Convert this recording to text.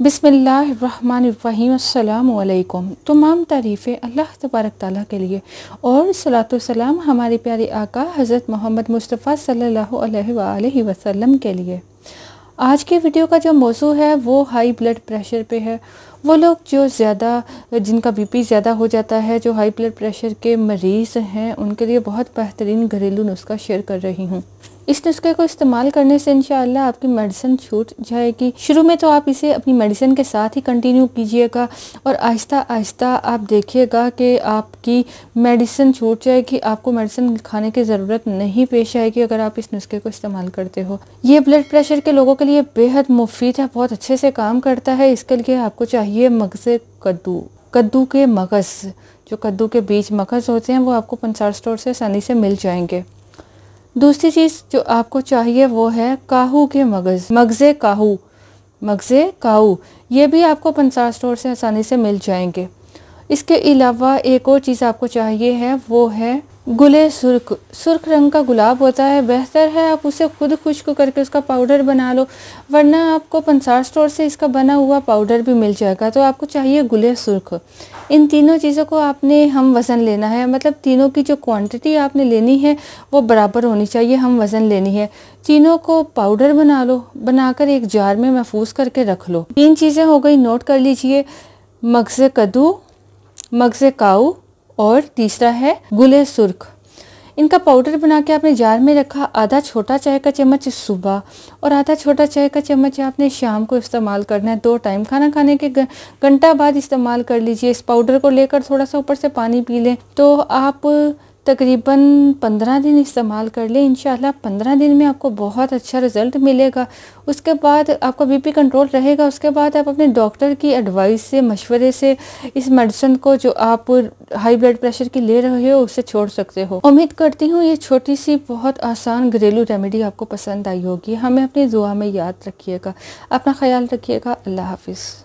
बिस्मिल्लाहिर्रहमानिर्रहीम अस्सलामुअलैकुम। तमाम तारीफ़ें अल्लाह तबारक ताला के लिए और सलातो सलाम हमारे प्यारे आका हज़रत मोहम्मद मुस्तफ़ा सल्लल्लाहु अलैहि वसल्लम के लिए। आज के वीडियो का जो मौजू है वो हाई ब्लड प्रेशर पे है। वो लोग जो ज़्यादा जिनका बीपी ज़्यादा हो जाता है, जो हाई ब्लड प्रेशर के मरीज़ हैं, उनके लिए बहुत बेहतरीन घरेलू नुस्खा शेयर कर रही हूँ। इस नुस्खे को इस्तेमाल करने से इंशाअल्लाह आपकी मेडिसिन छूट जाएगी। शुरू में तो आप इसे अपनी मेडिसिन के साथ ही कंटिन्यू कीजिएगा और आहिस्ता आहिस्ता आप देखिएगा कि आपकी मेडिसिन छूट जाएगी, आपको मेडिसिन खाने की ज़रूरत नहीं पेश आएगी अगर आप इस नुस्खे को इस्तेमाल करते हो। ये ब्लड प्रेशर के लोगों के लिए बेहद मुफीद है, बहुत अच्छे से काम करता है। इसके लिए आपको चाहिए मगज़ कद्दू, कद्दू के मगज़, जो कद्दू के बीज मगज़ होते हैं वो आपको पंसार स्टोर से आसानी से मिल जाएंगे। दूसरी चीज़ जो आपको चाहिए वो है काहू के मगज़, मगज़े काहू, ये भी आपको पंसार स्टोर से आसानी से मिल जाएंगे। इसके अलावा एक और चीज़ आपको चाहिए है वो है गुले सुर्ख रंग का गुलाब होता है, बेहतर है आप उसे खुद खुश्क करके उसका पाउडर बना लो, वरना आपको पंसार स्टोर से इसका बना हुआ पाउडर भी मिल जाएगा। तो आपको चाहिए गुले सुर्ख। इन तीनों चीज़ों को आपने हम वज़न लेना है, मतलब तीनों की जो क्वांटिटी आपने लेनी है वो बराबर होनी चाहिए, हम वज़न लेनी है। तीनों को पाउडर बना लो, बनाकर एक जार में महफूज करके रख लो। तीन चीज़ें हो गई, नोट कर लीजिए, मगज़ कद्दू, मगज़ काऊ और तीसरा है गुले सुर्ख। इनका पाउडर बना के आपने जार में रखा। आधा छोटा चाय का चम्मच सुबह और आधा छोटा चाय का चम्मच आपने शाम को इस्तेमाल करना है। दो टाइम खाना खाने के घंटा बाद इस्तेमाल कर लीजिए। इस पाउडर को लेकर थोड़ा सा ऊपर से पानी पी लें तो आप तकरीबन 15 दिन इस्तेमाल कर लें। इंशाल्लाह 15 दिन में आपको बहुत अच्छा रिज़ल्ट मिलेगा। उसके बाद आपका बीपी कंट्रोल रहेगा। उसके बाद आप अपने डॉक्टर की एडवाइस से, मशवरे से इस मेडिसिन को जो आप हाई ब्लड प्रेशर की ले रहे हो उसे छोड़ सकते हो। उम्मीद करती हूँ ये छोटी सी बहुत आसान घरेलू रेमेडी आपको पसंद आई होगी। हमें अपनी दुआ में याद रखिएगा। अपना ख्याल रखिएगा। अल्लाह हाफिज़।